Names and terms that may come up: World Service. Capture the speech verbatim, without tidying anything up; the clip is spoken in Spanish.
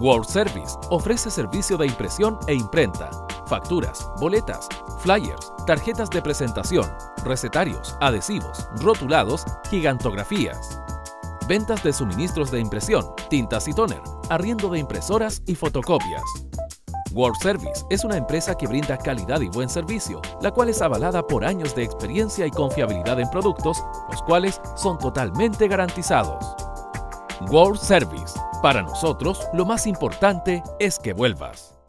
World Service ofrece servicio de impresión e imprenta, facturas, boletas, flyers, tarjetas de presentación, recetarios, adhesivos, rotulados, gigantografías, ventas de suministros de impresión, tintas y tóner, arriendo de impresoras y fotocopias. World Service es una empresa que brinda calidad y buen servicio, la cual es avalada por años de experiencia y confiabilidad en productos, los cuales son totalmente garantizados. World Service. Para nosotros, lo más importante es que vuelvas.